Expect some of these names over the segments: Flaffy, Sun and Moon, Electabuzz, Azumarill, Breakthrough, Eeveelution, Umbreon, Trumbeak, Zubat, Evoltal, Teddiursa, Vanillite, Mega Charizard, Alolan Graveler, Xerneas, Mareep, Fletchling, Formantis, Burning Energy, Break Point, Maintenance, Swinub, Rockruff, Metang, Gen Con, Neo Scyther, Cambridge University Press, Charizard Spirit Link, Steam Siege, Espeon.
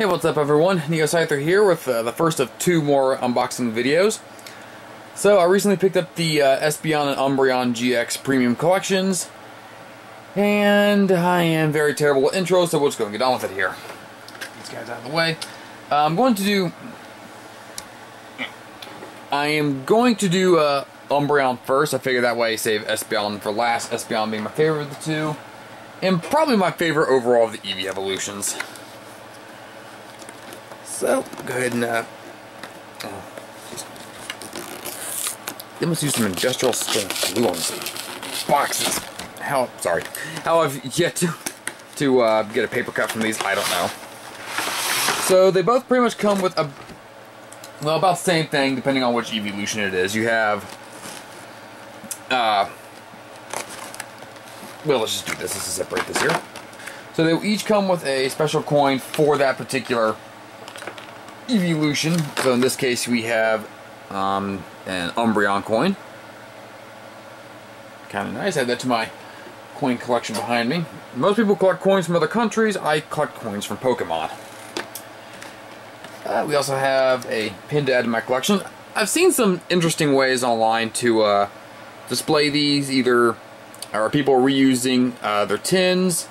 Hey, what's up everyone? Neo Scyther here with the first of two more unboxing videos. So I recently picked up the Espeon and Umbreon GX Premium Collections, and I am very terrible with intros, so we'll just go and get on with it here. These guys out of the way. I am going to do Umbreon first. I figure that way I save Espeon for last, Espeon being my favorite of the two, and probably my favorite overall of the Eevee Evolutions. So, go ahead and they must use some industrial strength glue on these boxes. How I've yet to get a paper cut from these, I don't know. So they both pretty much come with a, well, about the same thing depending on which Eeveelution it is. You have, well, let's just do this. Let's just separate this here. So they will each come with a special coin for that particular Eeveelution. So in this case we have an Umbreon coin. Kind of nice. I have that to my coin collection behind me. Most people collect coins from other countries. I collect coins from Pokemon. We also have a pin to add to my collection. I've seen some interesting ways online to display these. Either are people reusing their tins.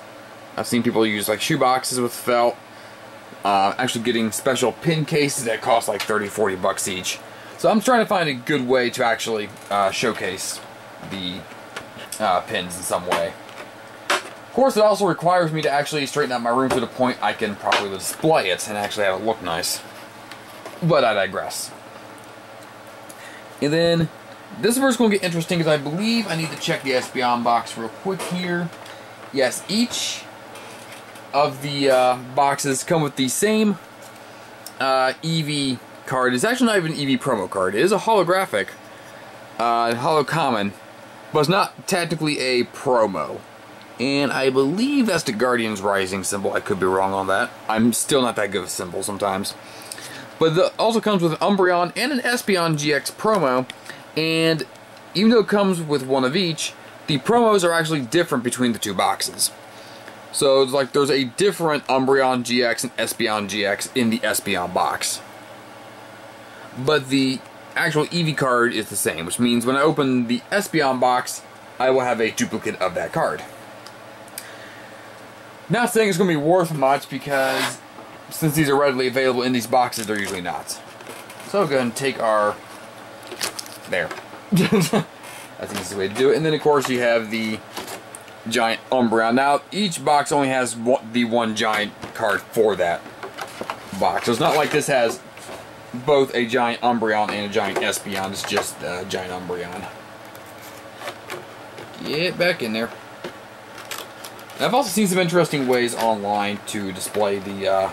I've seen people use like shoe boxes with felt. Actually getting special pin cases that cost like 30-40 bucks each. So I'm trying to find a good way to actually showcase the pins in some way. Of course, it also requires me to actually straighten out my room to the point I can properly display it and actually have it look nice. But I digress. And then this is where it's going to get interesting, because I believe I need to check the Espeon box real quick here. Yes, each of the boxes come with the same Eevee card. It's actually not even an Eevee promo card. It is a holographic, holo common, but it's not technically a promo. And I believe that's the Guardian's Rising symbol. I could be wrong on that. I'm still not that good with symbols sometimes. But it also comes with an Umbreon and an Espeon GX promo, and even though it comes with one of each, the promos are actually different between the two boxes. So it's like there's a different Umbreon GX and Espeon GX in the Espeon box. But the actual Eevee card is the same, which means when I open the Espeon box, I will have a duplicate of that card. Not saying it's going to be worth much, because since these are readily available in these boxes, they're usually not. So we'll go ahead and take our... there. That's the easiest way to do it. And then of course you have the giant Umbreon. Now each box only has the one giant card for that box. So it's not like this has both a giant Umbreon and a giant Espeon. It's just a giant Umbreon. Get back in there. And I've also seen some interesting ways online to display the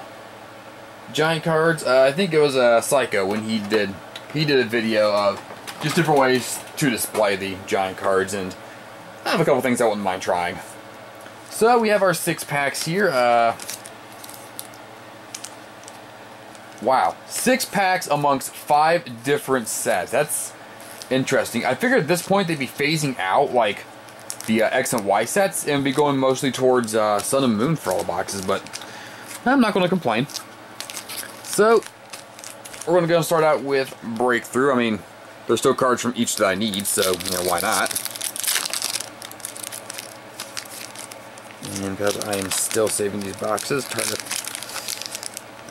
giant cards. I think it was Psycho when he did a video of just different ways to display the giant cards, and I have a couple things I wouldn't mind trying. So we have our 6-packs here. Wow, 6 packs amongst 5 different sets. That's interesting. I figured at this point they'd be phasing out like the X and Y sets and be going mostly towards Sun and Moon for all the boxes, but I'm not going to complain. So we're going to go and start out with Breakthrough. I mean, there's still cards from each that I need, so you know, why not? And because I am still saving these boxes, trying to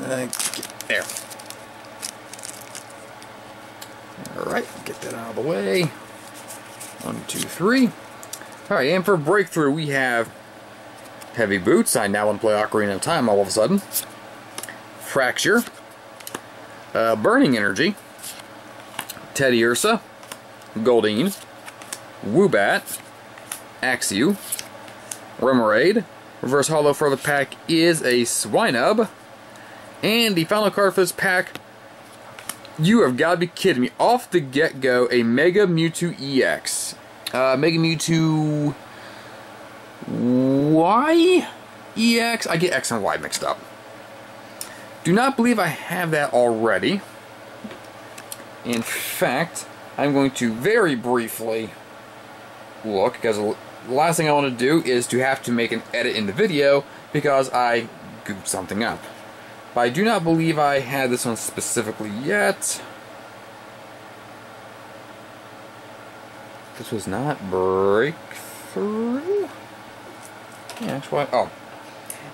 get there. Alright, get that out of the way. 1, 2, 3. Alright, and for Breakthrough we have Heavy Boots. I now want to play Ocarina of Time all of a sudden. Fracture. Burning Energy. Teddiursa. Goldeen. Woobat. Axew. Remoraid. Reverse holo for the pack is a Swinub. And the final card for this pack, you have got to be kidding me. Off the get-go, a Mega Mewtwo EX. Mega Mewtwo Y? EX? I get X and Y mixed up. Do not believe I have that already. In fact, I'm going to very briefly look, because the last thing I want to do is to have to make an edit in the video because I gooped something up. But I do not believe I had this one specifically yet. This was not Breakthrough? Yeah, that's why. Oh.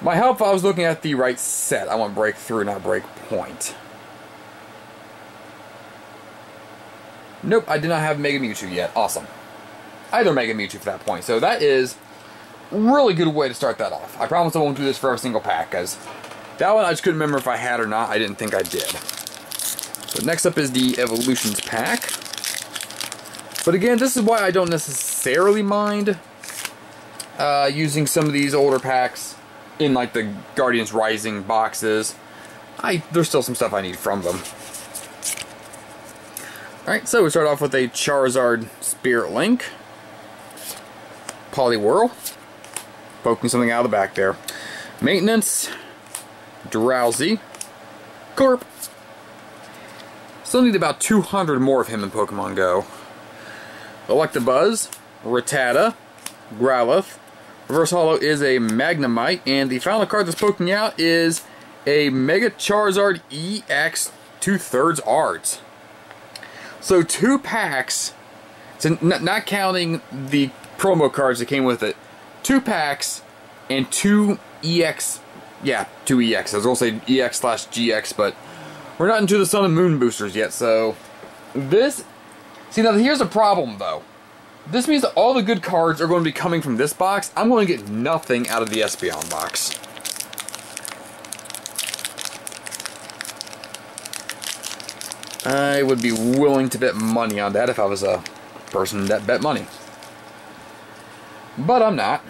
My help, I was looking at the right set. I want Breakthrough, not Break Point. Nope, I did not have Mega Mewtwo yet. Awesome. Either Mega Mewtwo for that point. So that is a really good way to start that off. I promise I won't do this for every single pack, because that one I just couldn't remember if I had or not. I didn't think I did. So next up is the Evolutions pack. But again, this is why I don't necessarily mind using some of these older packs in like the Guardian's Rising boxes. There's still some stuff I need from them. Alright, so we start off with a Charizard Spirit Link. Poliwhirl. Poking something out of the back there. Maintenance. Drowsy. Corp. Still need about 200 more of him in Pokemon Go. Electabuzz, Rattata, Growlithe. Reverse Hollow is a Magnemite, and the final card that's poking out is a Mega Charizard EX 2/3 Art. So 2 packs, so not counting the promo cards that came with it, 2 packs and 2 EX, yeah, 2 EX. I was going to say EX/GX, but we're not into the Sun and Moon boosters yet, so this... See, now here's a problem, though. This means that all the good cards are going to be coming from this box. I'm going to get nothing out of the Espeon box. I would be willing to bet money on that if I was a person that bet money. But I'm not.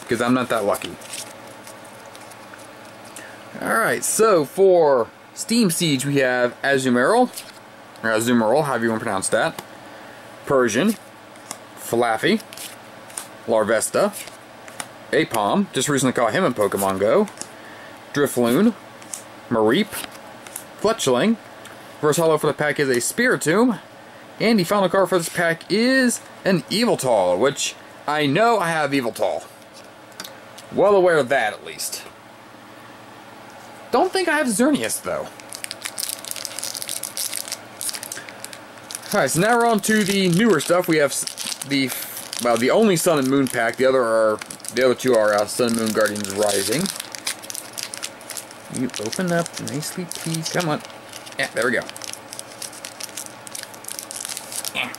Because I'm not that lucky. Alright, so for Steam Siege we have Azumarill. Or Azumarill, however you want to pronounce that. Persian. Flaffy. Larvesta. Apom. Just recently caught him in Pokemon Go. Drifloon. Mareep. Fletchling. Reverse Hollow for the pack is a Spiritomb. And the final card for this pack is an Evoltal, which I know I have Evoltal. Well aware of that, at least. Don't think I have Xerneas, though. Alright, so now we're on to the newer stuff. We have the, well, the only Sun and Moon pack. The other two are Sun and Moon Guardian's Rising. You open up nicely, please. Come on. Yeah, there we go. Yeah.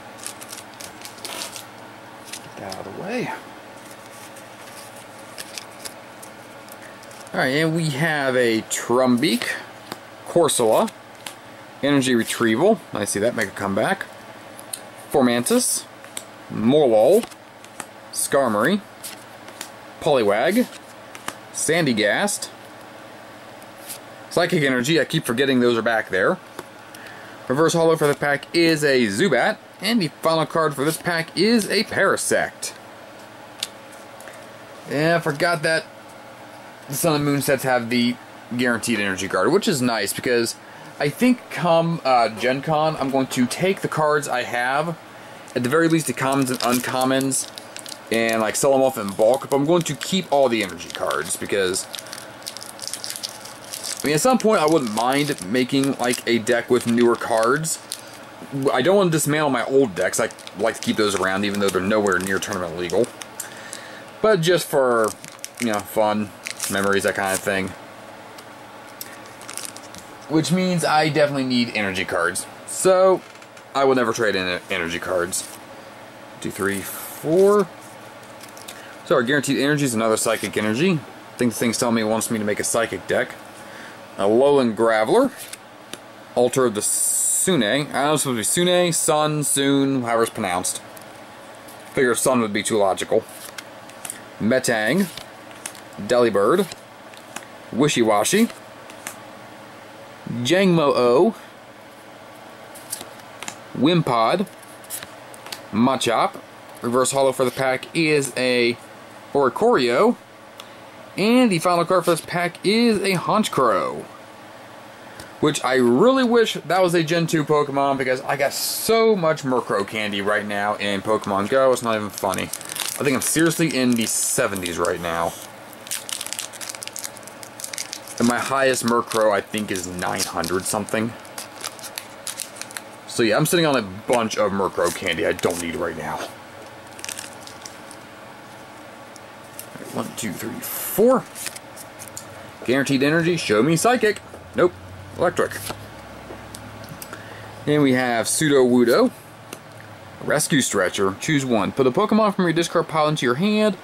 Get that out of the way. Alright, and we have a Trumbeak, Corsola. Energy Retrieval, I see that make a comeback. Formantis, Morlul, Skarmory, Poliwag, Sandygast, Psychic Energy, I keep forgetting those are back there. Reverse Hollow for the pack is a Zubat, and the final card for this pack is a Parasect. Yeah, I forgot that the Sun and Moon sets have the guaranteed energy card, which is nice because I think come Gen Con, I'm going to take the cards I have, at the very least the commons and uncommons, and like sell them off in bulk, but I'm going to keep all the energy cards because, I mean, at some point I wouldn't mind making like a deck with newer cards. I don't want to dismantle my old decks, I like to keep those around even though they're nowhere near tournament legal. But just for, you know, fun, memories, that kind of thing. Which means I definitely need energy cards. So, I will never trade in energy cards. 2, 3, 4. So our guaranteed energy is another Psychic Energy. I think the thing's telling me it wants me to make a Psychic deck. A Alolan Graveler. Altar of the Sune. I don't know if it's supposed to be Sune, Sun, Soon, however it's pronounced. Figure Sun would be too logical. Metang. Delibird. Wishy-Washy. Jangmo-O, Wimpod, Machop. Reverse Hollow for the pack is a Oricorio, and the final card for this pack is a Honchkrow, which I really wish that was a Gen 2 Pokemon because I got so much Murkrow candy right now in Pokemon Go, it's not even funny. I think I'm seriously in the 70s right now. And my highest Murkrow, I think, is 900 something. So yeah, I'm sitting on a bunch of Murkrow candy I don't need right now. Alright, 1, 2, 3, 4. Guaranteed energy, show me psychic. Nope, electric. Then we have Sudowoodo. Rescue Stretcher. Choose one. Put a Pokemon from your discard pile into your hand,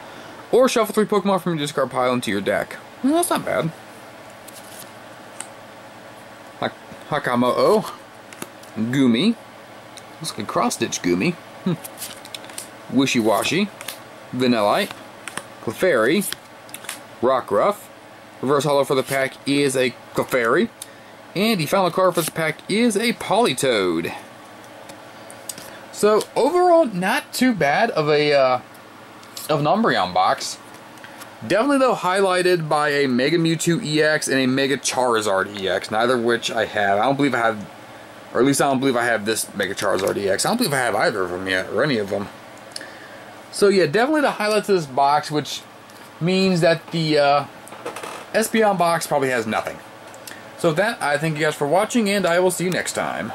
or shuffle 3 Pokemon from your discard pile into your deck. Well, that's not bad. Hakamo'o. Goomy. Looks like a cross-stitch Goomy. Wishy-Washy. Vanillite. Clefairy. Rockruff. Reverse holo for the pack is a Clefairy. And the final card for this pack is a Politoed. So overall, not too bad of an Umbreon box. Definitely though highlighted by a Mega Mewtwo EX and a Mega Charizard EX, neither of which I have. I don't believe I have, or at least I don't believe I have this Mega Charizard EX. I don't believe I have either of them yet, or any of them. So yeah, definitely the highlights of this box, which means that the Espeon box probably has nothing. So with that, I thank you guys for watching, and I will see you next time.